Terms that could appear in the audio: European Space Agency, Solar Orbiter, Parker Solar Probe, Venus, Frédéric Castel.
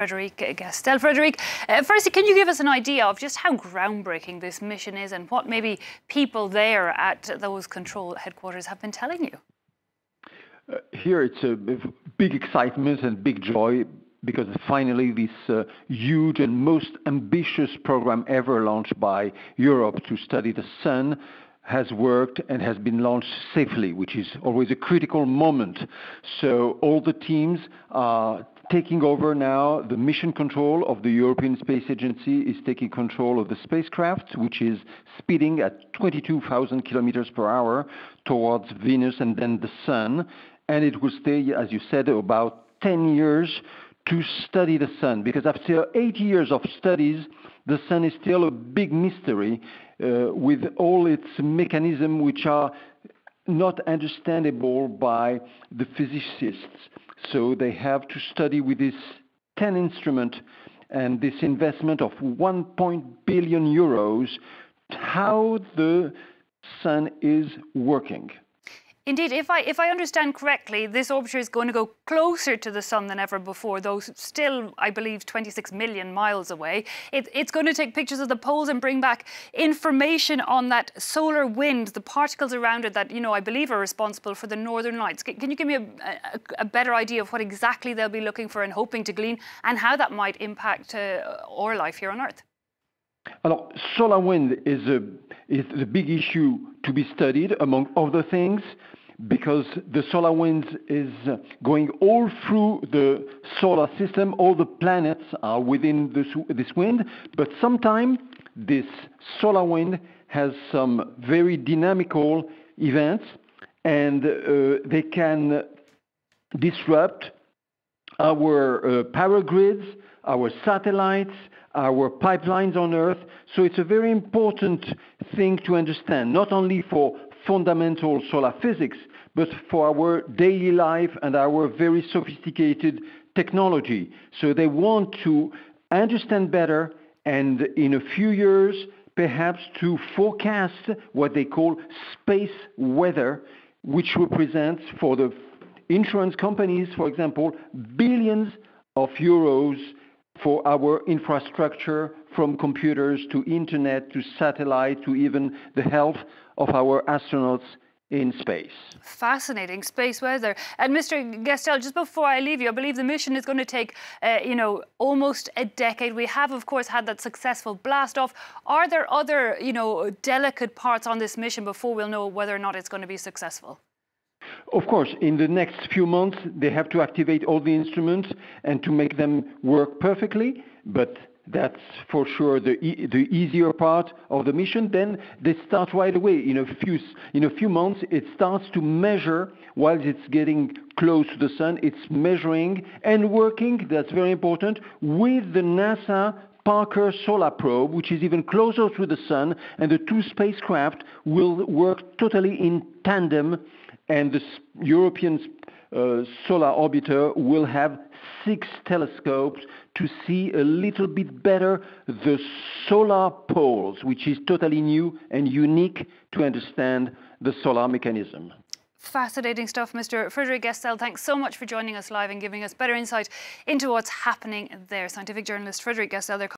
Frédéric Castel. Frédéric, firstly, can you give us an idea of just how groundbreaking this mission is and what maybe people there at those control headquarters have been telling you? Here it's a big excitement and big joy because finally this huge and most ambitious program ever launched by Europe to study the sun has worked and has been launched safely, which is always a critical moment. So all the teams are taking over now. The mission control of the European Space Agency is taking control of the spacecraft, which is speeding at 22,000 kilometers per hour towards Venus and then the sun. And it will stay, as you said, about 10 years to study the sun, because after 80 years of studies, the sun is still a big mystery with all its mechanisms which are not understandable by the physicists. So they have to study with this 10 instrument and this investment of 1 billion euros how the sun is working. Indeed, if I understand correctly, this orbiter is going to go closer to the sun than ever before, though still, I believe, 26 million miles away. It's going to take pictures of the poles and bring back information on that solar wind, the particles around it that, you know, I believe are responsible for the northern lights. Can you give me a better idea of what exactly they'll be looking for and hoping to glean and how that might impact our life here on Earth? Alors, solar wind is the big issue to be studied, among other things, because the solar wind is going all through the solar system. All the planets are within this wind, but sometimes this solar wind has some very dynamical events, and they can disrupt our power grids, our satellites, our pipelines on Earth. So it's a very important thing to understand, not only for fundamental solar physics, but for our daily life and our very sophisticated technology. So they want to understand better and in a few years, perhaps to forecast what they call space weather, which represents for the insurance companies, for example, billions of euros for our infrastructure, from computers to internet to satellite to even the health of our astronauts in space. Fascinating space weather. And Mr. Castel, just before I leave you, I believe the mission is going to take, you know, almost a decade. We have, of course, had that successful blast off. Are there other, you know, delicate parts on this mission before we'll know whether or not it's going to be successful? Of course, in the next few months, they have to activate all the instruments and to make them work perfectly, but that's for sure the easier part of the mission. Then they start right away. In a few months, it starts to measure while it's getting close to the sun. It's measuring and working, that's very important, with the NASA Parker Solar Probe, which is even closer to the sun, and the two spacecraft will work totally in tandem, and the European Solar Orbiter will have 6 telescopes to see a little bit better the solar poles, which is totally new and unique to understand the solar mechanism. Fascinating stuff, Mr. Frédéric Castel. Thanks so much for joining us live and giving us better insight into what's happening there. Scientific journalist Frédéric Castel there.